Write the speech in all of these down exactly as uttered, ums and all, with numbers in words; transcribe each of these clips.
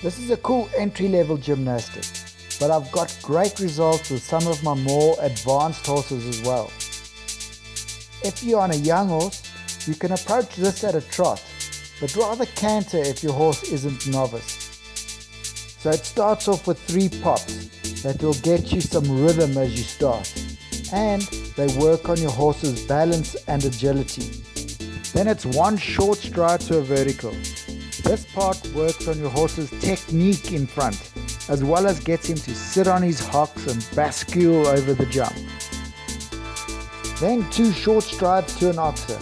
This is a cool entry-level gymnastic, but I've got great results with some of my more advanced horses as well. If you're on a young horse, you can approach this at a trot, but rather canter if your horse isn't novice. So it starts off with three pops that will get you some rhythm as you start, and they work on your horse's balance and agility. Then it's one short stride to a vertical. This part works on your horse's technique in front, as well as gets him to sit on his hocks and bascule over the jump. Then two short strides to an oxer.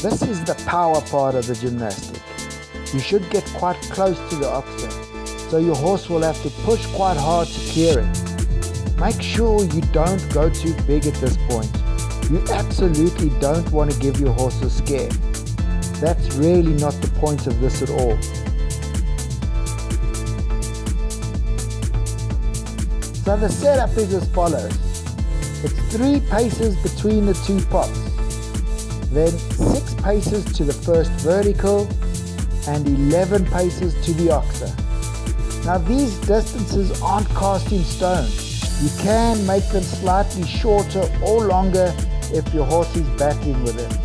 This is the power part of the gymnastic. You should get quite close to the oxer, so your horse will have to push quite hard to clear it. Make sure you don't go too big at this point. You absolutely don't want to give your horse a scare. That's really not the point of this at all. So the setup is as follows. It's three paces between the two pops, then six paces to the first vertical, and eleven paces to the oxer. Now these distances aren't cast in stone. You can make them slightly shorter or longer if your horse is battling with it.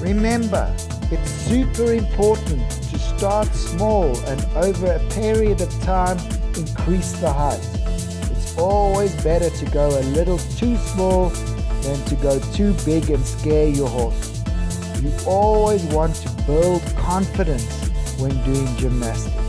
Remember, it's super important to start small and over a period of time increase the height. It's always better to go a little too small than to go too big and scare your horse. You always want to build confidence when doing gymnastics.